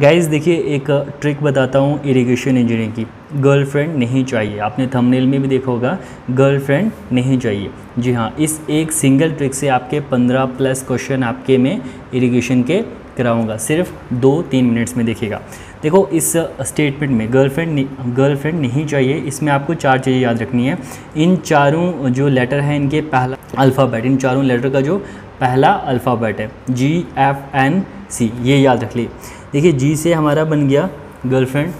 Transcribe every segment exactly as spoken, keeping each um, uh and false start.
Guys देखिए एक trick बताता हूँ इरिगेशन इंजीनियरिंग की। गर्लफ्रेंड नहीं चाहिए, आपने थंबनेल में भी देखा होगा गर्लफ्रेंड नहीं चाहिए। जी हाँ, इस एक सिंगल ट्रिक से आपके पंद्रह प्लस क्वेश्चन आपके में इरिगेशन के कराऊंगा, सिर्फ दो तीन मिनट्स में देखिएगा। देखो इस स्टेटमेंट में गर्लफ्रेंड गर्लफ्रेंड नहीं चाहिए, इसमें आपको चार चीज़ें याद रखनी है। इन चारों जो लेटर हैं इनके पहला अल्फ़ाबेट, इन चारों लेटर का जो पहला अल्फ़ाबेट है जी एफ एन सी, ये याद रख लिए। देखिए जी से हमारा बन गया गर्लफ्रेंड,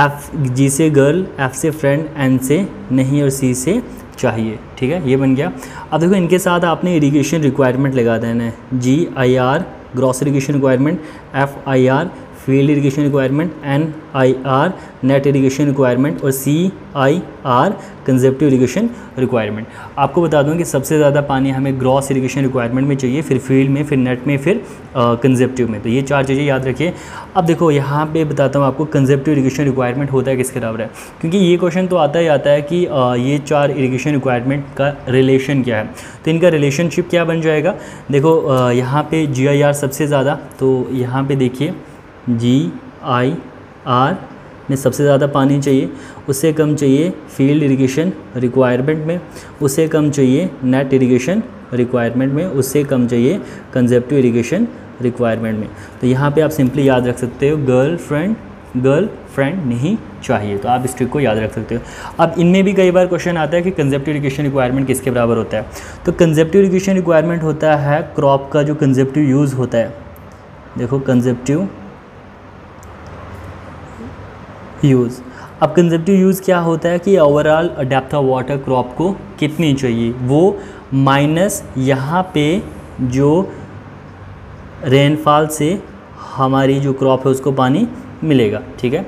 एफ जी से गर्ल, एफ से फ्रेंड, एन से नहीं और सी से चाहिए। ठीक है, ये बन गया। अब देखो इनके साथ आपने इरिगेशन रिक्वायरमेंट लगा देना है, G I R gross irrigation requirement, F I R field irrigation requirement, N I R net irrigation requirement और C I R conservative irrigation requirement. आपको बता दूं कि सबसे ज़्यादा पानी हमें ग्रॉस इरीगेशन रिक्वायरमेंट में चाहिए, फिर फील्ड में, फिर नेट में, फिर कंजर्वेटिव में। तो ये चार चीज़ें याद रखिए। अब देखो यहाँ पे बताता हूँ आपको कंजर्वेटिव इरीगेशन रिक्वायरमेंट होता है किसके बराबर है, क्योंकि ये क्वेश्चन तो आता ही आता है कि आ, ये चार इरीगेशन रिक्वायरमेंट का रिलेशन क्या है। तो इनका रिलेशनशिप क्या बन जाएगा, देखो यहाँ पर जी आई आर सबसे ज़्यादा, तो यहाँ पर देखिए जी आई आर में सबसे ज़्यादा पानी चाहिए, उससे कम चाहिए फील्ड इरिगेशन रिक्वायरमेंट में, उससे कम चाहिए नेट इरिगेशन रिक्वायरमेंट में, उससे कम चाहिए कंजर्वेटिव इरिगेशन रिक्वायरमेंट में। तो यहाँ पे आप सिंपली याद रख सकते हो गर्ल फ्रेंड गर्ल फ्रेंड नहीं चाहिए, तो आप इस ट्रिक को याद रख सकते हो। अब इनमें भी कई बार क्वेश्चन आता है कि कंजर्वेटिव इरिगेशन रिक्वायरमेंट किसके बराबर होता है, तो कंजर्वेटिव इरिगेशन रिक्वायरमेंट होता है क्रॉप का जो कंजर्वेटिव यूज़ होता है, देखो कंजर्वेटिव यूज़। अब कंजर्वेटिव यूज़ क्या होता है कि overall depth of water crop को कितनी चाहिए, वो माइनस यहाँ पे जो रेनफॉल से हमारी जो क्रॉप है उसको पानी मिलेगा। ठीक है,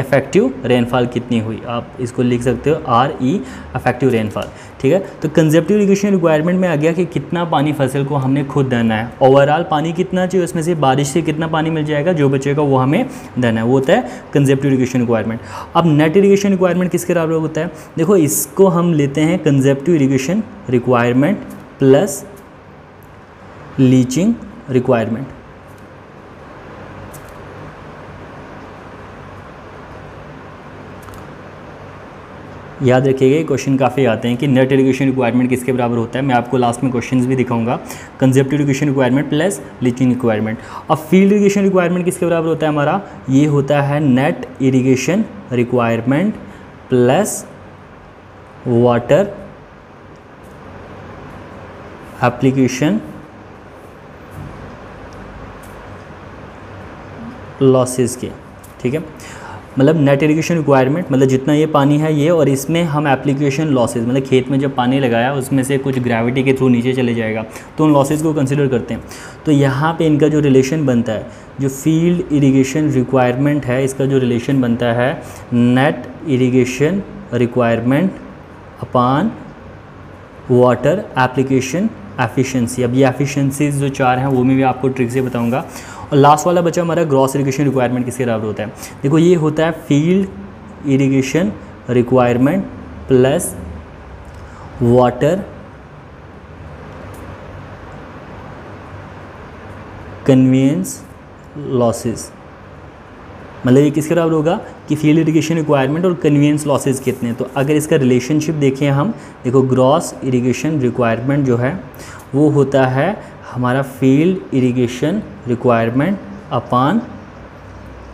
इफेक्टिव रेनफॉल कितनी हुई, आप इसको लिख सकते हो आर ई इफेक्टिव रेनफॉल। ठीक है, तो कंजर्वेटिव इरिगेशन रिक्वायरमेंट में आ गया कि कितना पानी फसल को हमने खुद देना है, ओवरऑल पानी कितना चाहिए, उसमें से बारिश से कितना पानी मिल जाएगा, जो बचेगा वो हमें देना है, वो होता है कंजर्वेटिव इरिगेशन रिक्वायरमेंट। अब नेट इरिगेशन रिक्वायरमेंट किसके बराबर होता है, देखो इसको हम लेते हैं conservative irrigation requirement plus leaching requirement. याद रखिएगा ये क्वेश्चन काफ़ी आते हैं कि नेट इरिगेशन रिक्वायरमेंट किसके बराबर होता है, मैं आपको लास्ट में क्वेश्चंस भी दिखाऊंगा। Conservative irrigation requirement plus leaching requirement. अब फील्ड इरिगेशन रिक्वायरमेंट किसके बराबर होता है हमारा, ये होता है net irrigation requirement plus water application losses के। ठीक है, मतलब नेट इरिगेशन रिक्वायरमेंट मतलब जितना ये पानी है ये, और इसमें हम एप्लीकेशन लॉसेस मतलब खेत में जब पानी लगाया उसमें से कुछ ग्रेविटी के थ्रू नीचे चले जाएगा तो उन लॉसेस को कंसिडर करते हैं। तो यहाँ पे इनका जो रिलेशन बनता है, जो फील्ड इरिगेशन रिक्वायरमेंट है इसका जो रिलेशन बनता है net irrigation requirement upon water application efficiency. अब ये एफिशिएंसीज जो चार हैं वो मैं भी आपको ट्रिक से बताऊंगा। और लास्ट वाला बचा हमारा ग्रॉस इरिगेशन रिक्वायरमेंट किसके बराबर होता है, देखो ये होता है field irrigation requirement plus water convenience losses. मतलब ये किसके बराबर होगा कि फील्ड इरिगेशन रिक्वायरमेंट और कन्वीनियंस लॉसेस कितने हैं। तो अगर इसका रिलेशनशिप देखें हम, देखो ग्रॉस इरिगेशन रिक्वायरमेंट जो है वो होता है हमारा field irrigation requirement upon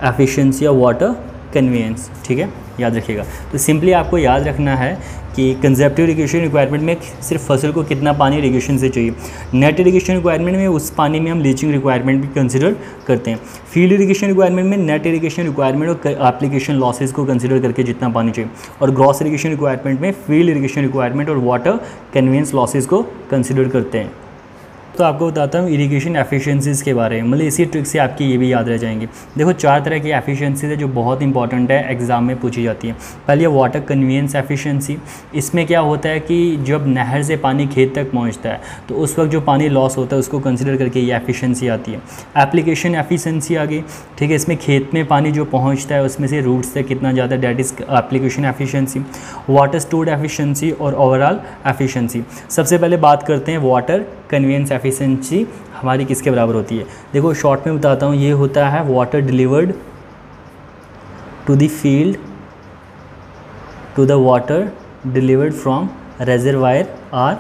efficiency of water convenience. ठीक है, याद रखिएगा। तो सिंपली आपको याद रखना है कि कंजर्वेटिव इरिगेशन रिक्वायरमेंट में सिर्फ फसल को कितना पानी इरिगेशन से चाहिए, नेट इरिगेशन रिक्वायरमेंट में उस पानी में हम लीचिंग रिक्वायरमेंट भी कंसिडर करते हैं, फील्ड इरिगेशन रिक्वायरमेंट में नेट इरिगेशन रिक्वायरमेंट और एप्लीकेशन लॉसेस को कंसिडर करके जितना पानी चाहिए, और ग्रॉस इरिगेशन रिक्वायरमेंट में फील्ड इरिगेशन रिक्वायरमेंट और वाटर कन्वीनियंस लॉसेज को कंसिडर करते हैं। तो आपको बताता हूँ इरिगेशन एफिशिएंसीज़ के बारे में, मतलब इसी ट्रिक से आपकी ये भी याद रह जाएंगे। देखो चार तरह की एफिशिएंसीज है जो बहुत इंपॉर्टेंट है, एग्जाम में पूछी जाती है। पहले वाटर कन्वीनियंस एफिशिएंसी, इसमें क्या होता है कि जब नहर से पानी खेत तक पहुँचता है तो उस वक्त जो पानी लॉस होता है उसको कंसिडर करके ये एफिशिएंसी आती है। एप्लीकेशन एफिशिएंसी आ गई, ठीक है, इसमें खेत में पानी जो पहुँचता है उसमें से रूट्स तक कितना जाता है, that is application efficiency. Water stored efficiency और ओवरऑल एफिशिएंसी। सबसे पहले बात करते हैं वाटर कन्वीनियंस एफिशिएंसी। हमारी किसके बराबर होती है? देखो शॉर्ट में बताता हूँ, ये होता है water delivered to the field to the water delivered from reservoir or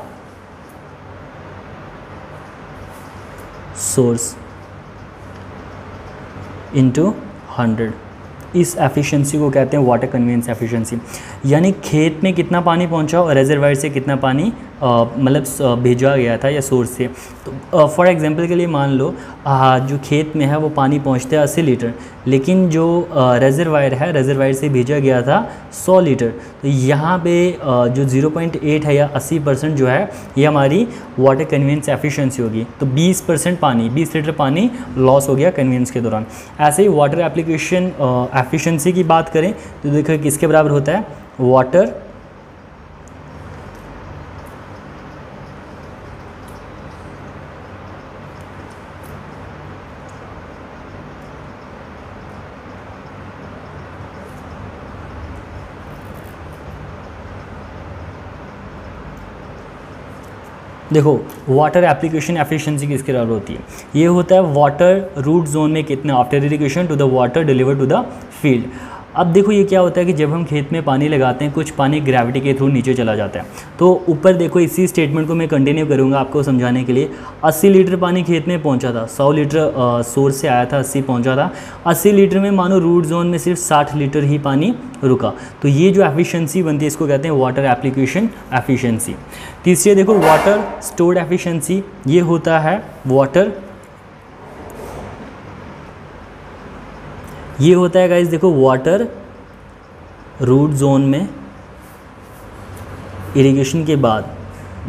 source into hundred. इस एफिशिएंसी को कहते हैं वाटर कन्वेंस एफिशिएंसी। यानी खेत में कितना पानी पहुंचा और रेजरवायर से कितना पानी मतलब भेजा गया था या सोर्स से। तो फॉर एग्जांपल के लिए मान लो आ, जो खेत में है वो पानी पहुंचता है अस्सी लीटर, लेकिन जो रेजरवायर है रेजरवायर से भेजा गया था सौ लीटर। तो यहाँ पे आ, जो ज़ीरो पॉइंट एट है या अस्सी परसेंट जो है ये हमारी वाटर कन्वेंस एफिशिएंसी होगी। तो बीस परसेंट पानी, बीस लीटर पानी लॉस हो गया कन्वेंस के दौरान। ऐसे ही वाटर एप्लीकेशन एफिशिएंसी की बात करें तो देखो किसके बराबर होता है? वाटर देखो वाटर एप्लीकेशन एफिशिएंसी किसके बराबर होती है? ये होता है वाटर रूट जोन में कितना after irrigation to the water deliver to the field. अब देखो ये क्या होता है कि जब हम खेत में पानी लगाते हैं कुछ पानी ग्रेविटी के थ्रू नीचे चला जाता है। तो ऊपर देखो इसी स्टेटमेंट को मैं कंटिन्यू करूँगा आपको समझाने के लिए। अस्सी लीटर पानी खेत में पहुँचा था, सौ लीटर सोर्स से आया था, अस्सी पहुँचा था। अस्सी लीटर में मानो रूट जोन में सिर्फ साठ लीटर ही पानी रुका। तो ये जो एफिशिएंसी बनती है इसको कहते हैं वाटर एप्लीकेशन एफिशिएंसी। तीसरे देखो वाटर स्टोर्ड एफिशिएंसी, ये होता है वाटर ये होता है गाइस देखो वाटर रूट जोन में इरिगेशन के बाद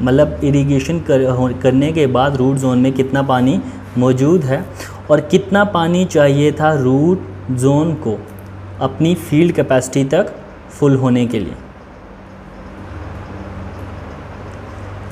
मतलब इरिगेशन कर, करने के बाद रूट जोन में कितना पानी मौजूद है और कितना पानी चाहिए था रूट जोन को अपनी फील्ड कैपेसिटी तक फुल होने के लिए।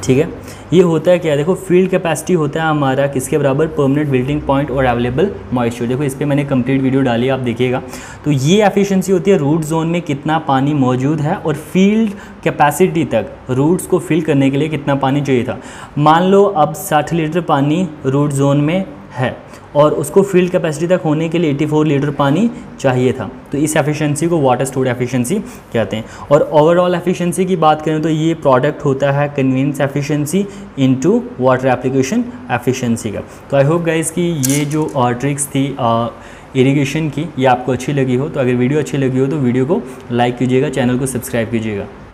ठीक है, ये होता है क्या? देखो फील्ड कैपेसिटी होता है हमारा किसके बराबर? परमानेंट विल्टिंग पॉइंट और अवेलेबल मॉइस्चर। देखो इस पर मैंने कंप्लीट वीडियो डाली, आप देखिएगा। तो ये एफिशिएंसी होती है रूट जोन में कितना पानी मौजूद है और फील्ड कैपेसिटी तक रूट्स को फिल करने के लिए कितना पानी चाहिए था। मान लो अब साठ लीटर पानी रूट जोन में है और उसको फील्ड कैपेसिटी तक होने के लिए चौरासी लीटर पानी चाहिए था। तो इस एफिशिएंसी को वाटर स्टोर्ड एफिशिएंसी कहते हैं। और ओवरऑल एफिशिएंसी की बात करें तो ये प्रोडक्ट होता है convenience efficiency into water application efficiency का। तो आई होप गाइस कि ये जो ट्रिक्स थी आ, इरिगेशन की ये आपको अच्छी लगी हो। तो अगर वीडियो अच्छी लगी हो तो वीडियो को लाइक कीजिएगा, चैनल को सब्सक्राइब कीजिएगा।